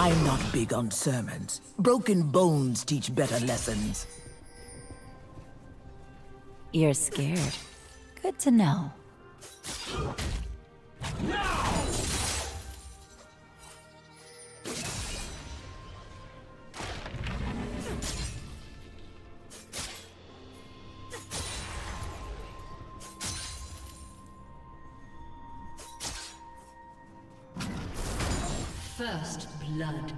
I'm not big on sermons. Broken bones teach better lessons. You're scared. Good to know. No! First blood.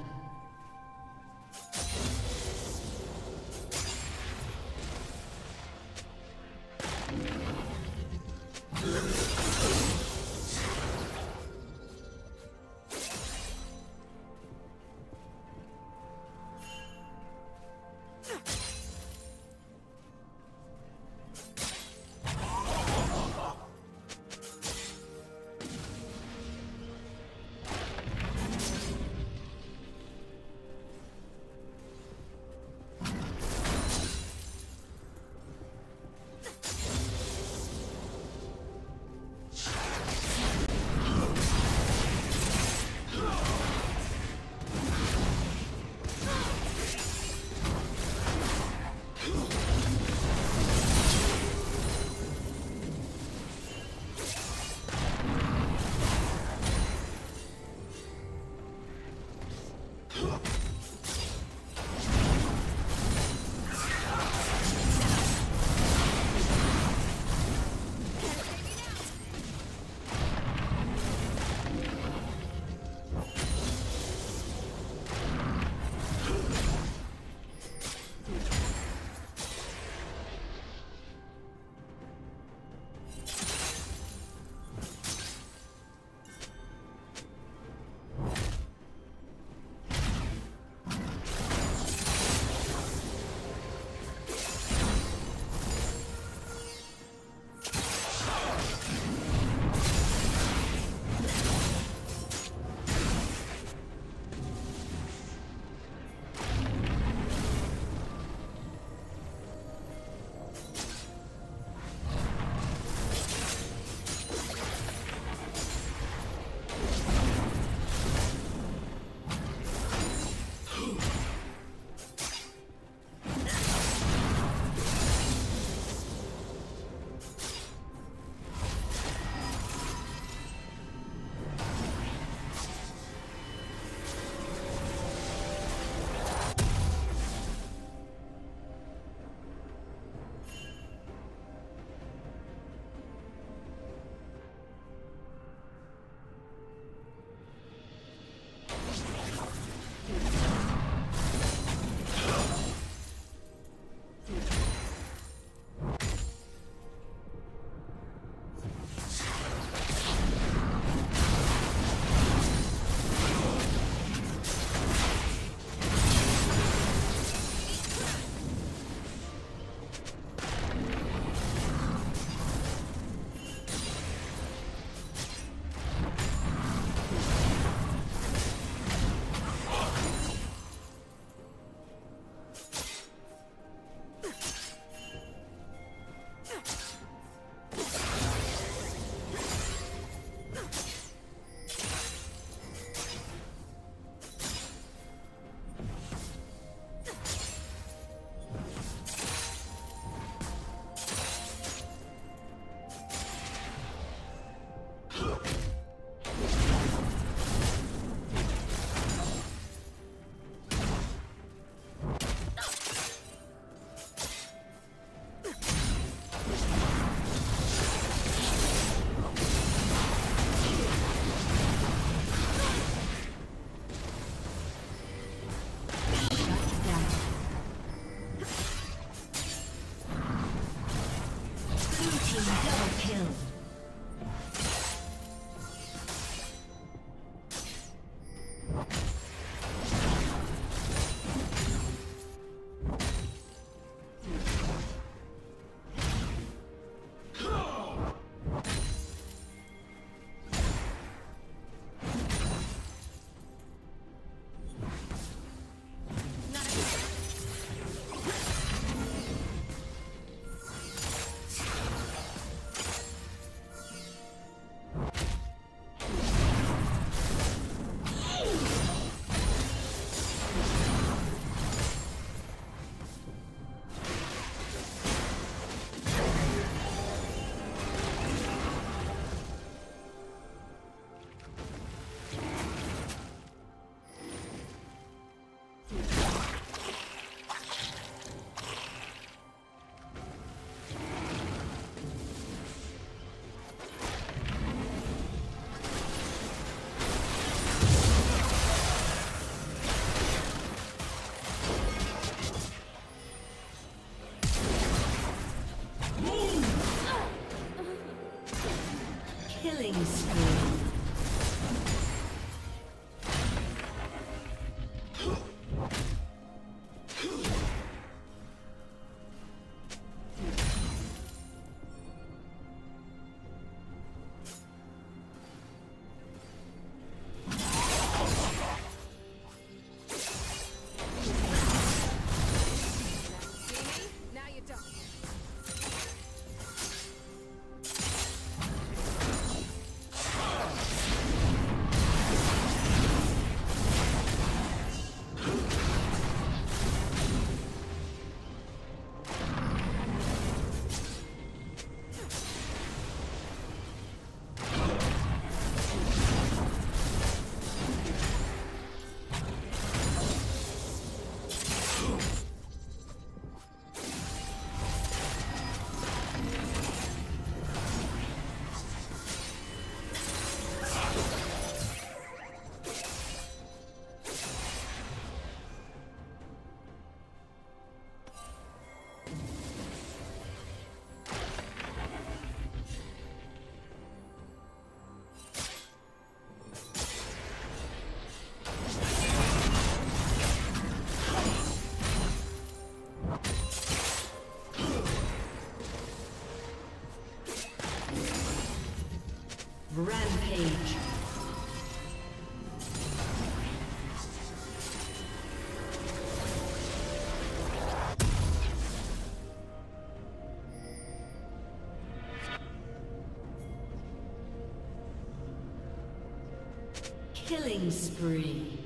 Killing spree.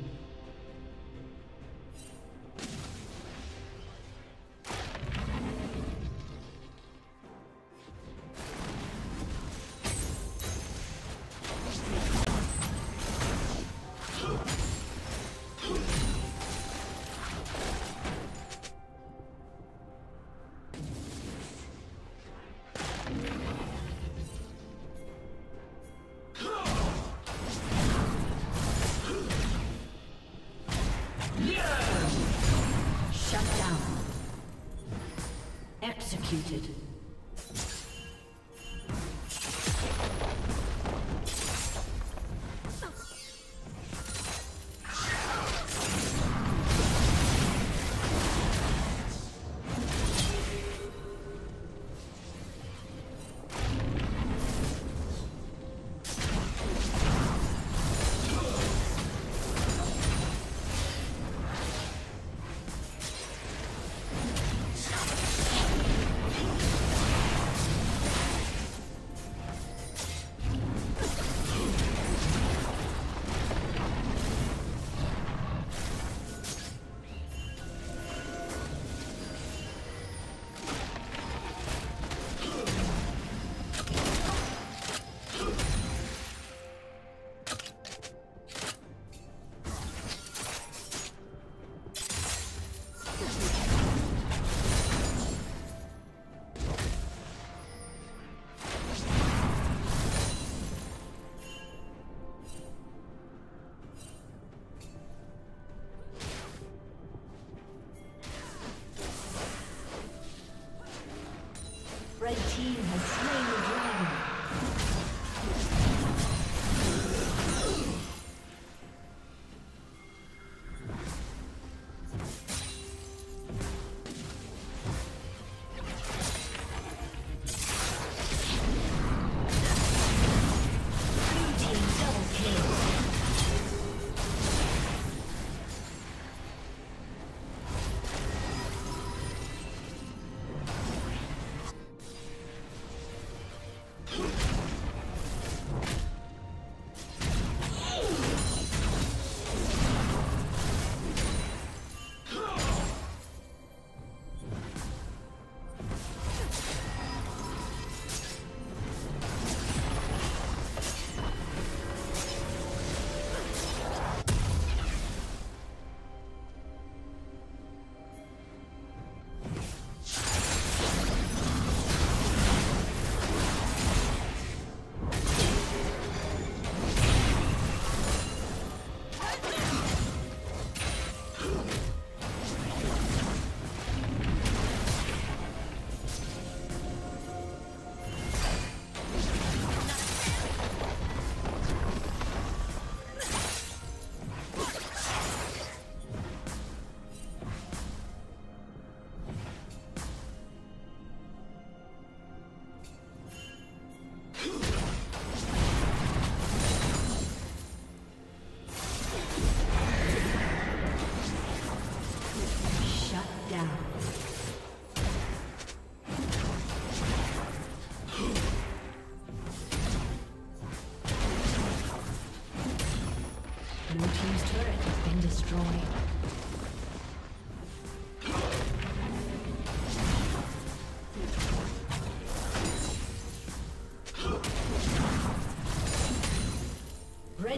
Executed. Red team has slain the dragon. Blue team double kill. Blue team's turret has been destroyed.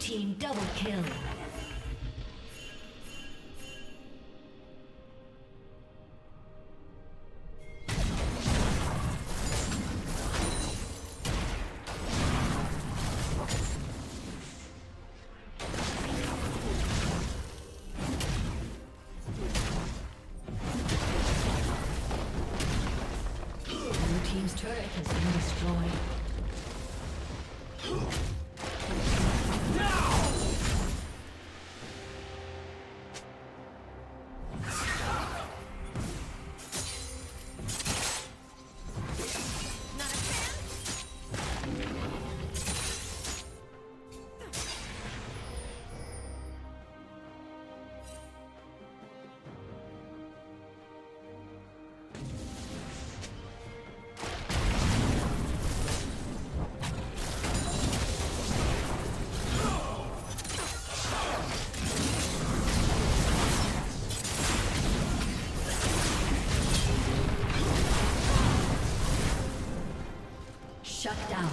team double kill. Shut down.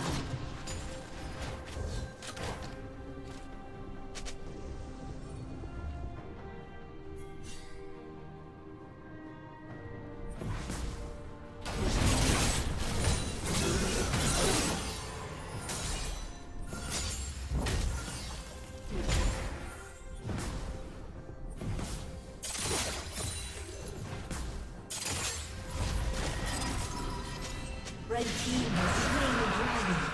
Red team has slain the dragon.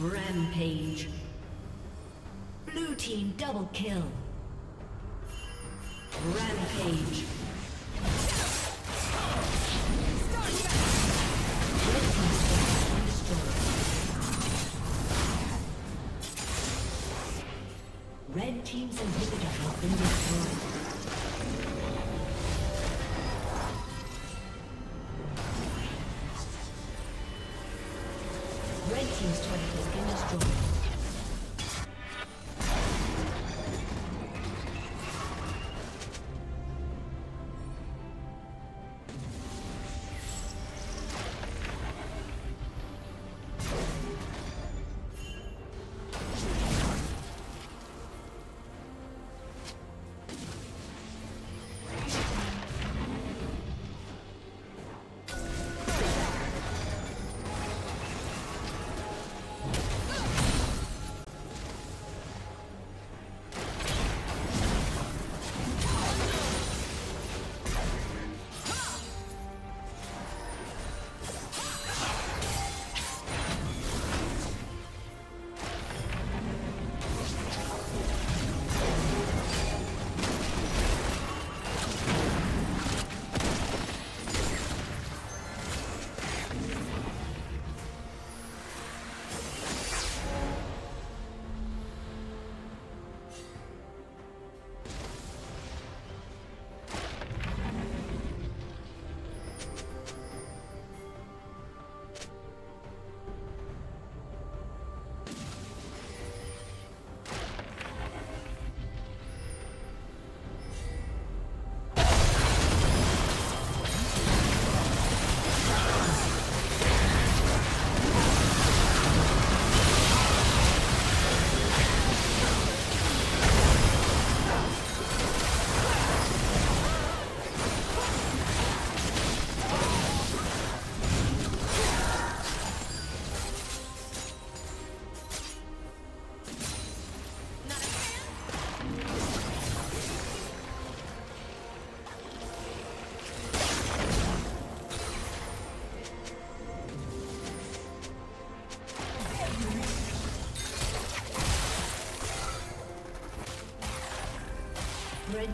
Rampage. Blue team double kill. Rampage. Red team's inhibitor has been destroyed.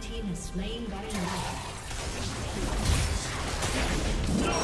Red team has slain Baron. No!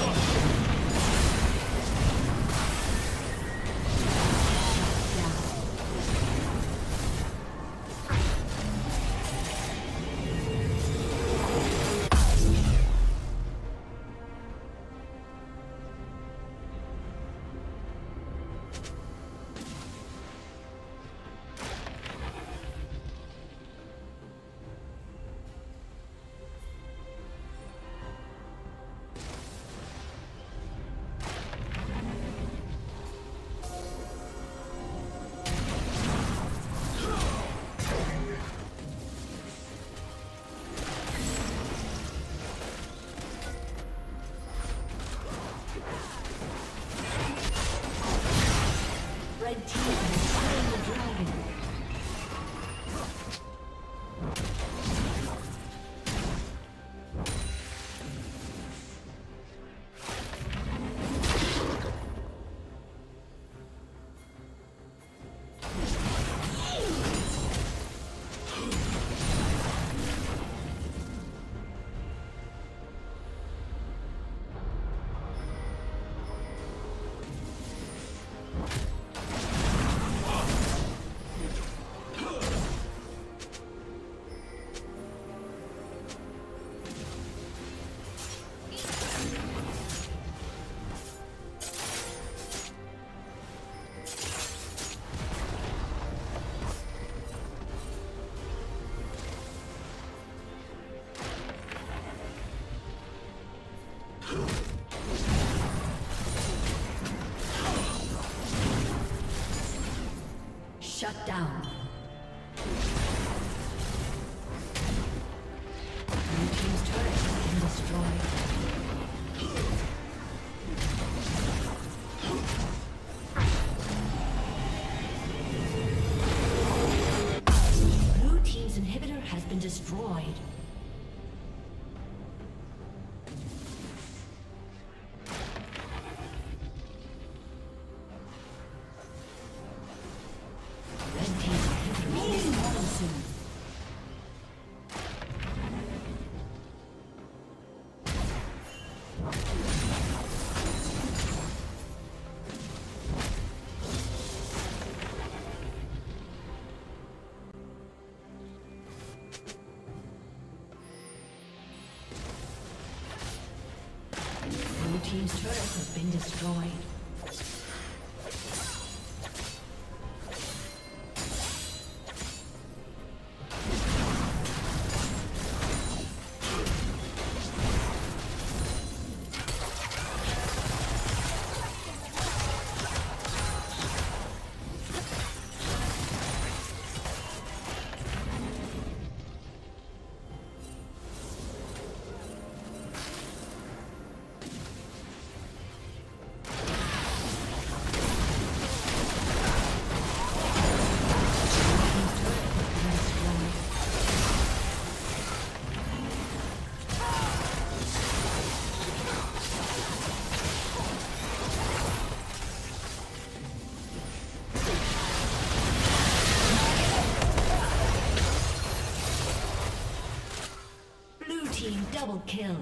Shut down. Blue team's turret has been destroyed. Blue team's inhibitor has been destroyed. Team's turret has been destroyed. Double kill.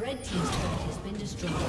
Red team's turret has been destroyed.